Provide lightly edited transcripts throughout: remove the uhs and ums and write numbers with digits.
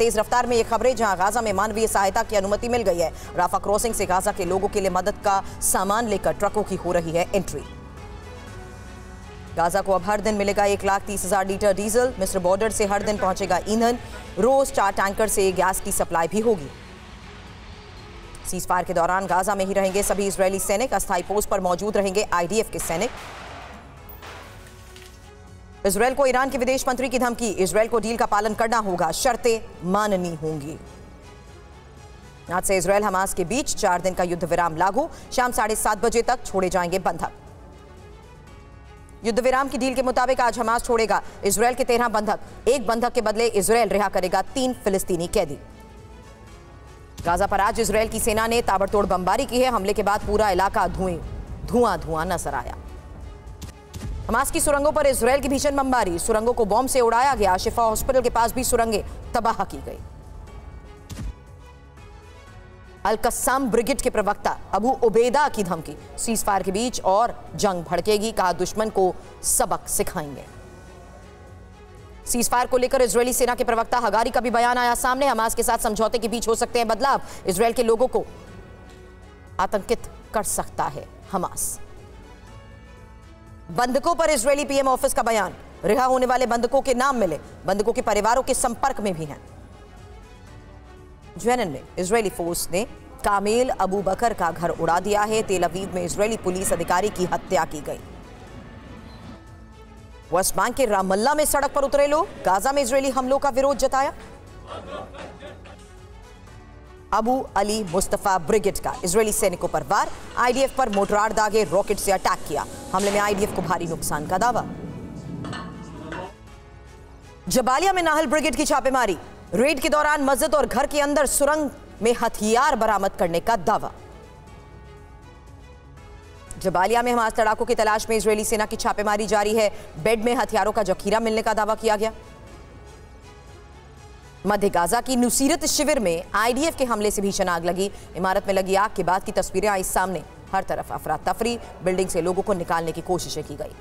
तेज रफ्तार में ये खबरें, जहां गाजा में मानवीय सहायता की अनुमति मिल गई है। राफा क्रॉसिंग से गाजा के लोगों के लिए मदद का सामान लेकर ट्रकों की हो रही है एंट्री। गाजा को अब हर दिन मिलेगा 1,30,000 लीटर डीजल। मिस्र बॉर्डर से हर दिन पहुंचेगा ईंधन। रोज 4 टैंकर से गैस की सप्लाई भी होगी। सीजफायर के दौरान गाजा में ही रहेंगे सभी इजरायली सैनिक। अस्थायी पोस्ट पर मौजूद रहेंगे आईडीएफ के सैनिक। इजरायल को ईरान के विदेश मंत्री की धमकी। इजरायल को डील का पालन करना होगा, शर्तें माननी होंगी। आज से इजरायल हमास के बीच 4 दिन का युद्ध विराम लागू। शाम 7:30 बजे तक छोड़े जाएंगे बंधक। युद्ध विराम की डील के मुताबिक आज हमास छोड़ेगा इजरायल के 13 बंधक। एक बंधक के बदले इजरायल रिहा करेगा 3 फिलिस्तीनी कैदी। गाजा पर आज इजरायल की सेना ने ताबड़तोड़ बमबारी की है। हमले के बाद पूरा इलाका धुआं नजर आया। हमास की सुरंगों पर इजरायल की भीषण बमबारी। सुरंगों को बॉम्ब से उड़ाया गया। शिफा हॉस्पिटल के पास भी सुरंगें तबाह की गई। अलकसाम ब्रिगेड के प्रवक्ता अबू उबेदा की धमकी। सीजफायर के बीच और जंग भड़केगी, कहा दुश्मन को सबक सिखाएंगे। सीजफायर को लेकर इजरायली सेना के प्रवक्ता हगारी का भी बयान आया सामने। हमास के साथ समझौते के बीच हो सकते हैं बदलाव। इजरायल के लोगों को आतंकित कर सकता है हमास। बंधकों पर इजरायली पीएम ऑफिस का बयान। रिहा होने वाले बंधकों के नाम मिले। बंधकों के परिवारों के संपर्क में भी हैं। जेनन में इजरायली फोर्स ने कामिल अबू बकर का घर उड़ा दिया है। तेल अवीव में इजरायली पुलिस अधिकारी की हत्या की गई। वेस्ट बैंक के रामल्ला में सड़क पर उतरे लोग। गाजा में इजरायली हमलों का विरोध जताया। अबू अली मुस्तफा ब्रिगेड का इजरायली सैनिकों पर वार। आईडीएफ पर मोर्टार दागे, रॉकेट से अटैक किया। हमले में आईडीएफ को भारी नुकसान का दावा। जबालिया में नाहल ब्रिगेड की छापेमारी। रेड के दौरान मस्जिद और घर के अंदर सुरंग में हथियार बरामद करने का दावा। जबालिया में हमास लड़ाकों की तलाश में इजरायली सेना की छापेमारी जारी है। बेड में हथियारों का जखीरा मिलने का दावा किया गया। मध्य गाजा की नुसीरत शिविर में आईडीएफ के हमले से भीषण आग लगी। इमारत में लगी आग के बाद की तस्वीरें आई सामने। हर तरफ अफरा तफरी। बिल्डिंग से लोगों को निकालने की कोशिशें की गई।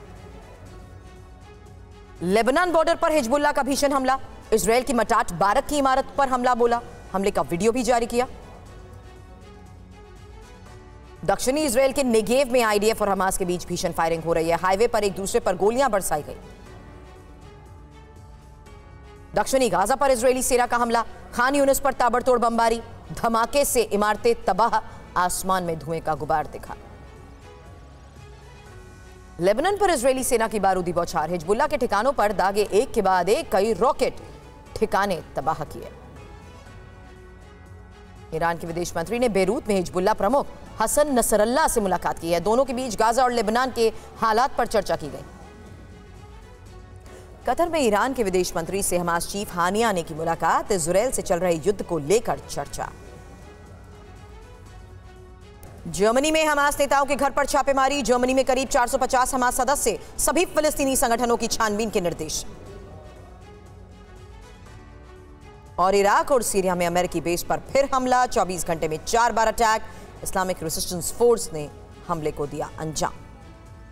लेबनान बॉर्डर पर हिजबुल्लाह का भीषण हमला। इजरायल की मटाट बारक की इमारत पर हमला बोला। हमले का वीडियो भी जारी किया। दक्षिणी इजरायल के निगेव में आईडीएफ और हमास के बीच भीषण फायरिंग हो रही है। हाईवे पर एक दूसरे पर गोलियां बरसाई गई। दक्षिणी गाजा पर इजरायली सेना का हमला। खान यूनस पर ताबड़तोड़ बमबारी। धमाके से इमारतें तबाह। आसमान में धुएं का गुबार दिखा। लेबनान पर इजरायली सेना की बारूदी बौछार। हिजबुल्लाह के ठिकानों पर दागे एक के बाद एक कई रॉकेट। ठिकाने तबाह किए। ईरान के विदेश मंत्री ने बेरूत में हिजबुल्लाह प्रमुख हसन नसरल्लाह से मुलाकात की है। दोनों के बीच गाजा और लेबनान के हालात पर चर्चा की गई। कतर में ईरान के विदेश मंत्री से हमास चीफ हानिया ने की मुलाकात। इजरायल से चल रहे युद्ध को लेकर चर्चा। जर्मनी में हमास नेताओं के घर पर छापेमारी। जर्मनी में करीब 450 हमास सदस्य। सभी फिलिस्तीनी संगठनों की छानबीन के निर्देश। और इराक और सीरिया में अमेरिकी बेस पर फिर हमला। 24 घंटे में 4 बार अटैक। इस्लामिक रेजिस्टेंस फोर्सेस ने हमले को दिया अंजाम।